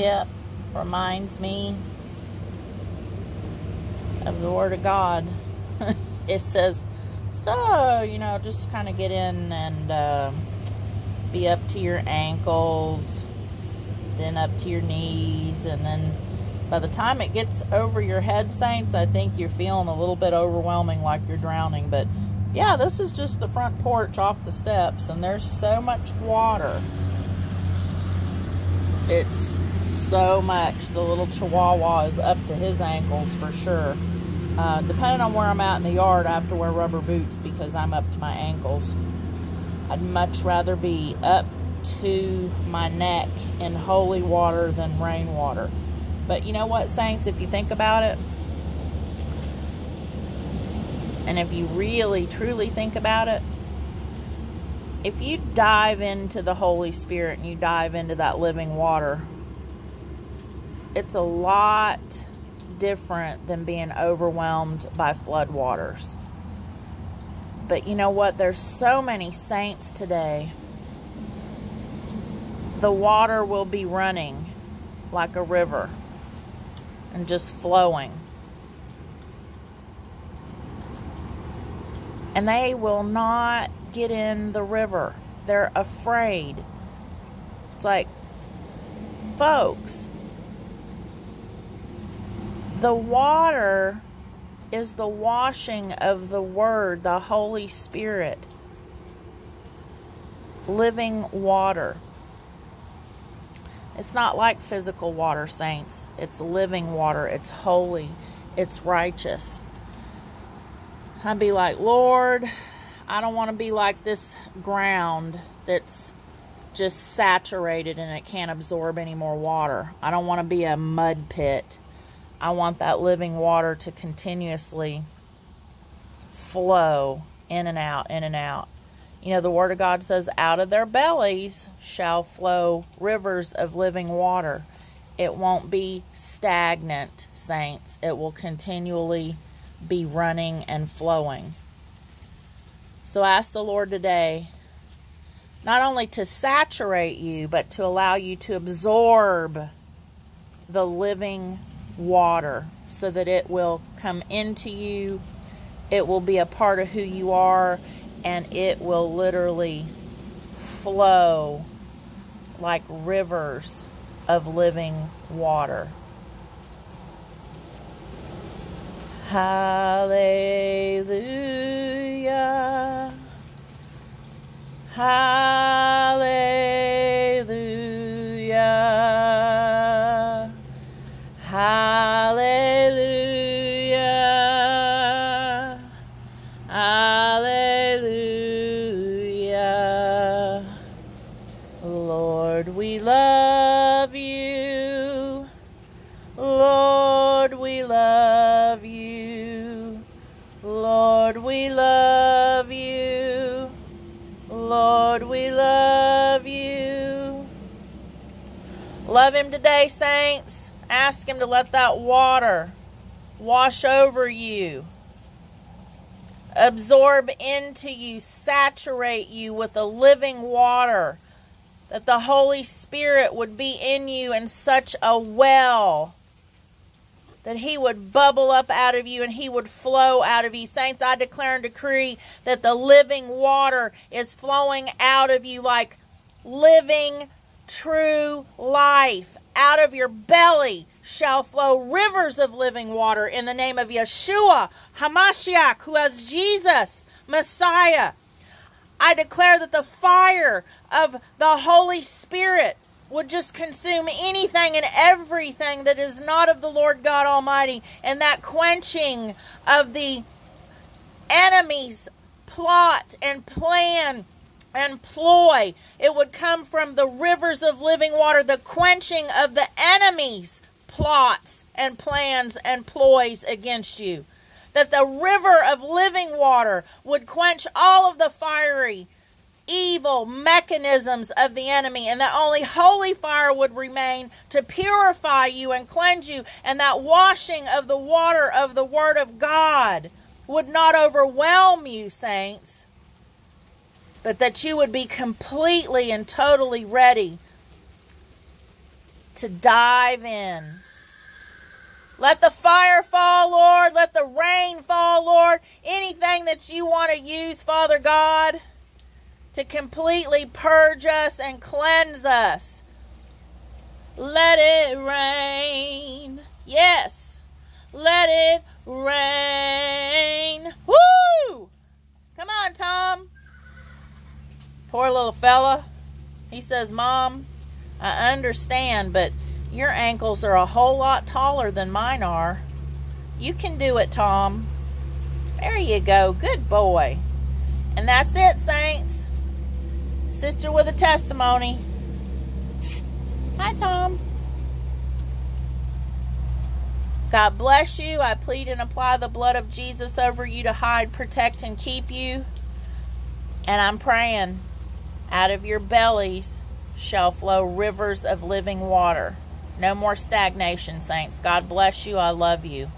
hip reminds me of the Word of God. It says, so, you know, just kind of get in and be up to your ankles, then up to your knees, and then by the time it gets over your head, saints, I think you're feeling a little bit overwhelming, like you're drowning. But yeah, this is just the front porch off the steps, and there's so much water. It's so much. The little chihuahua is up to his ankles for sure. Depending on where I'm at in the yard, I have to wear rubber boots because I'm up to my ankles. I'd much rather be up to my neck in holy water than rainwater. But you know what, saints, if you think about it, and if you really, truly think about it, if you dive into the Holy Spirit and you dive into that living water, it's a lot different than being overwhelmed by floodwaters. But you know what? There's so many saints today. The water will be running like a river and just flowing. And they will not get in the river. They're afraid. It's like, folks, the water is the washing of the Word, the Holy Spirit, living water. It's not like physical water, saints. It's living water. It's holy. It's righteous. I'd be like, Lord, I don't want to be like this ground that's just saturated and it can't absorb any more water. I don't want to be a mud pit. I want that living water to continuously flow in and out, in and out. You know, the Word of God says, out of their bellies shall flow rivers of living water. It won't be stagnant, saints. It will continually be running and flowing. So ask the Lord today, not only to saturate you, but to allow you to absorb the living water so that it will come into you. It will be a part of who you are, and it will literally flow like rivers of living water. Hallelujah. Hallelujah. Hallelujah. Hallelujah. Lord, we love you. Lord, we love you. Lord, we love you. Lord, we love you. Love him today, saints. Ask him to let that water wash over you, absorb into you, saturate you with the living water, that the Holy Spirit would be in you in such a well that he would bubble up out of you and he would flow out of you. Saints, I declare and decree that the living water is flowing out of you like living, true life. Out of your belly shall flow rivers of living water in the name of Yeshua Hamashiach, who is Jesus, Messiah. I declare that the fire of the Holy Spirit would just consume anything and everything that is not of the Lord God Almighty. And that quenching of the enemy's plot and plan and ploy, it would come from the rivers of living water. The quenching of the enemy's plots and plans and ploys against you. That the river of living water would quench all of the fiery evil mechanisms of the enemy, and that only holy fire would remain to purify you and cleanse you, and that washing of the water of the Word of God would not overwhelm you, saints, but that you would be completely and totally ready to dive in. Let the fire fall, Lord. Let the rain fall, Lord. Anything that you want to use, Father God, to completely purge us and cleanse us. Let it rain. Yes. Let it rain. Woo! Come on, Tom. Poor little fella. He says, Mom, I understand, but your ankles are a whole lot taller than mine are. You can do it, Tom. There you go. Good boy. And that's it, saints. Sister with a testimony. Hi, Tom. God bless you. I plead and apply the blood of Jesus over you to hide, protect, and keep you. And I'm praying, out of your bellies shall flow rivers of living water. No more stagnation, saints. God bless you. I love you.